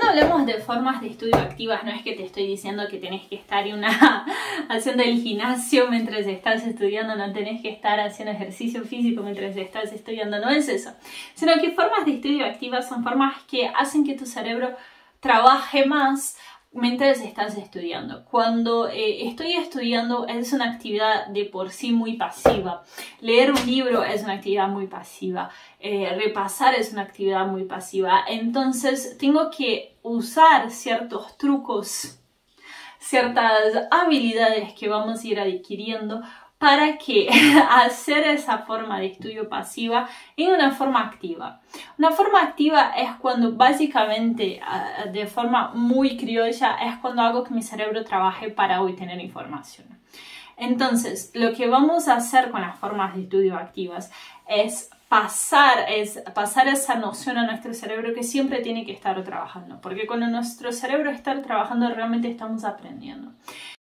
cuando hablamos de formas de estudio activas, no es que te estoy diciendo que tenés que estar haciendo el gimnasio mientras estás estudiando, no tenés que estar haciendo ejercicio físico mientras estás estudiando, no es eso. Sino que formas de estudio activas son formas que hacen que tu cerebro trabaje más mientras estás estudiando. Cuando estoy estudiando es una actividad de por sí muy pasiva. Leer un libro es una actividad muy pasiva. Repasar es una actividad muy pasiva. Entonces tengo que usar ciertos trucos, ciertas habilidades que vamos a ir adquiriendo para que hacer esa forma de estudio pasiva en una forma activa. Una forma activa es cuando básicamente, de forma muy criolla, es cuando hago que mi cerebro trabaje para obtener información. Entonces, lo que vamos a hacer con las formas de estudio activas es pasar esa noción a nuestro cerebro que siempre tiene que estar trabajando. Porque cuando nuestro cerebro está trabajando, realmente estamos aprendiendo.